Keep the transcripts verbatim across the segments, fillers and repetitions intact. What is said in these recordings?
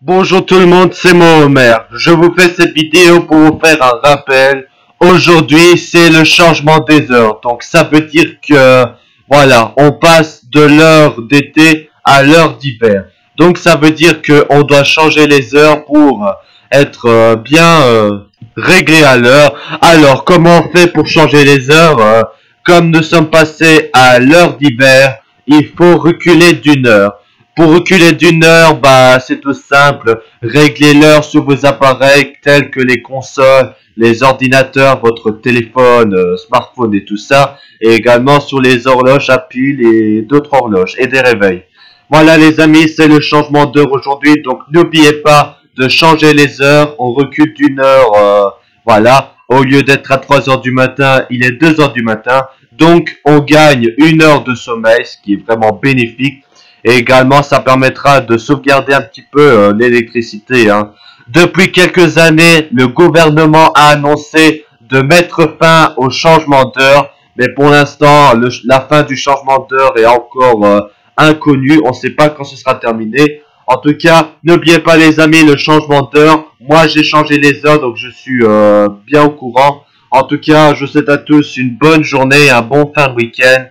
Bonjour tout le monde, c'est moi Homer. Je vous fais cette vidéo pour vous faire un rappel. Aujourd'hui, c'est le changement des heures. Donc ça veut dire que, voilà, on passe de l'heure d'été à l'heure d'hiver. Donc ça veut dire qu'on doit changer les heures pour être euh, bien euh, réglé à l'heure. Alors, comment on fait pour changer les heures euh, Comme nous sommes passés à l'heure d'hiver, il faut reculer d'une heure. Pour reculer d'une heure, bah, c'est tout simple. Réglez l'heure sur vos appareils tels que les consoles, les ordinateurs, votre téléphone, euh, smartphone et tout ça. Et également sur les horloges à pile et d'autres horloges et des réveils. Voilà les amis, c'est le changement d'heure aujourd'hui. Donc n'oubliez pas de changer les heures. On recule d'une heure, euh, voilà. Au lieu d'être à trois heures du matin, il est deux heures du matin. Donc on gagne une heure de sommeil, ce qui est vraiment bénéfique. Et également, ça permettra de sauvegarder un petit peu euh, l'électricité. Hein. Depuis quelques années, le gouvernement a annoncé de mettre fin au changement d'heure. Mais pour l'instant, la fin du changement d'heure est encore euh, inconnue. On ne sait pas quand ce sera terminé. En tout cas, n'oubliez pas les amis, le changement d'heure. Moi, j'ai changé les heures, donc je suis euh, bien au courant. En tout cas, je souhaite à tous une bonne journée et un bon fin de week-end.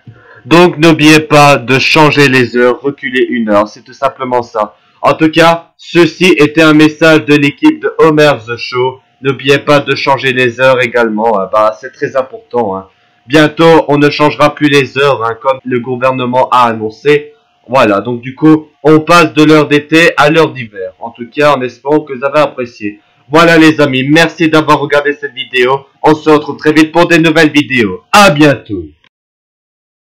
Donc n'oubliez pas de changer les heures, reculer une heure, c'est tout simplement ça. En tout cas, ceci était un message de l'équipe de Homer The Show. N'oubliez pas de changer les heures également, hein, bah, c'est très important. Hein. Bientôt, on ne changera plus les heures, hein, comme le gouvernement a annoncé. Voilà, donc du coup, on passe de l'heure d'été à l'heure d'hiver. En tout cas, en espérant que vous avez apprécié. Voilà les amis, merci d'avoir regardé cette vidéo. On se retrouve très vite pour des nouvelles vidéos. À bientôt.